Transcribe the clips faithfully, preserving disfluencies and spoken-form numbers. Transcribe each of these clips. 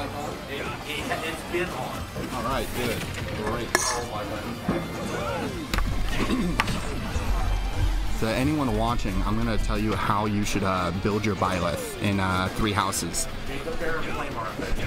like on? It, it, it's been on. All right, good. Great. Oh my God. To anyone watching, I'm gonna tell you how you should uh, build your Byleth in uh, Three Houses.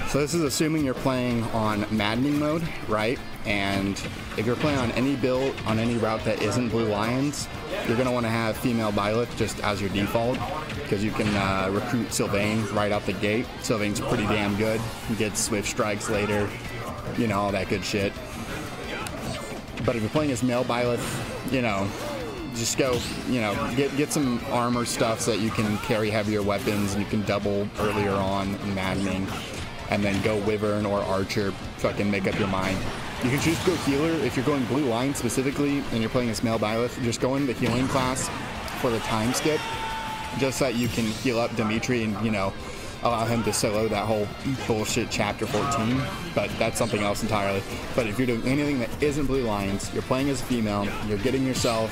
So this is assuming you're playing on Maddening mode, right? And if you're playing on any build, on any route that isn't Blue Lions, you're going to want to have female Byleth just as your default, because you can uh, recruit Sylvain right out the gate. Sylvain's pretty damn good. He gets swift strikes later, you know, all that good shit. But if you're playing as male Byleth, you know, just go, you know, get get some armor stuff so that you can carry heavier weapons and you can double earlier on in Maddening, and then go Wyvern or Archer. Fucking make up your mind. You can choose to go healer if you're going Blue Line specifically and you're playing as male Byleth. Just go in the healing class for the time skip, just so that you can heal up Dimitri and, you know, allow him to solo that whole bullshit chapter fourteen, but that's something else entirely. But if you're doing anything that isn't Blue Lions, you're playing as female, you're getting yourself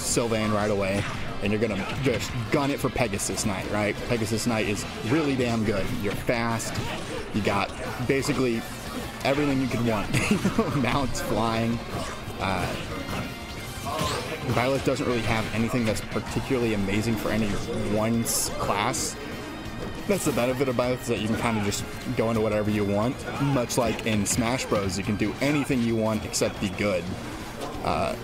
Sylvain right away, and you're gonna just gun it for Pegasus Knight, right? Pegasus Knight is really damn good. You're fast, you got basically everything you could want. Mounts, flying. Uh, Byleth doesn't really have anything that's particularly amazing for any one class. That's the benefit of Byleth, is that you can kind of just go into whatever you want. Much like in Smash Bros, you can do anything you want except be good. Uh,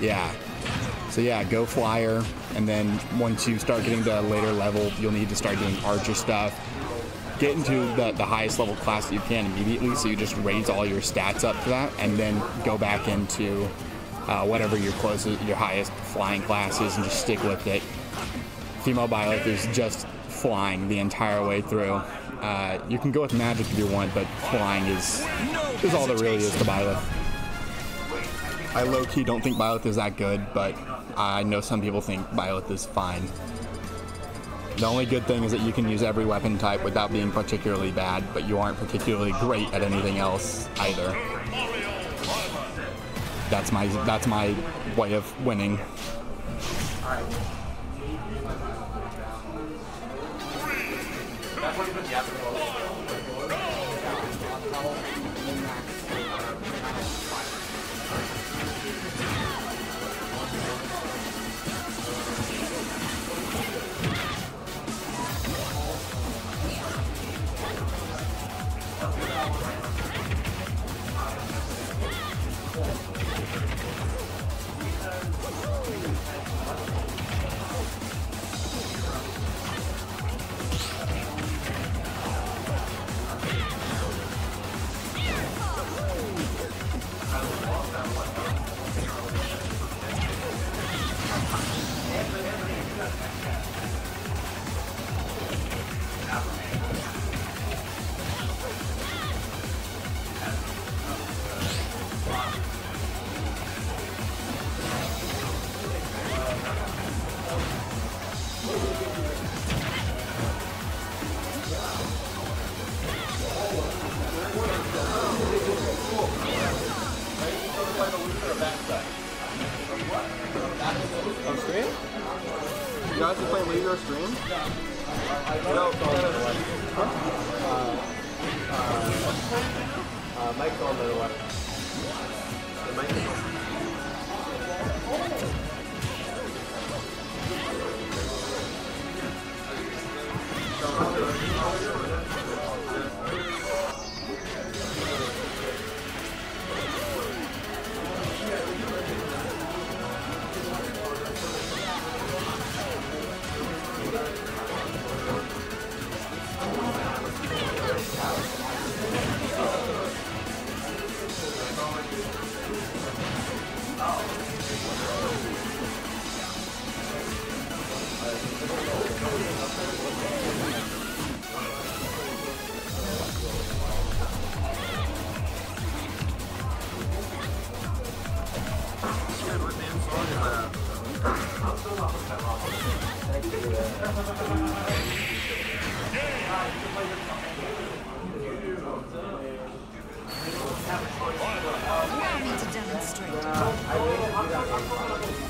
yeah. So yeah, go flyer, and then once you start getting to a later level, you'll need to start doing Archer stuff. Get into the, the highest level class that you can immediately, so you just raise all your stats up to that, and then go back into uh, whatever your closest, your highest flying class is, and just stick with it. Female Byleth is just flying the entire way through. Uh, you can go with magic if you want, but flying is, is all there really is to Byleth. I low-key don't think Byleth is that good, but I know some people think Byleth is fine. The only good thing is that you can use every weapon type without being particularly bad, but you aren't particularly great at anything else either. That's my, that's my way of winning. Now we need to demonstrate.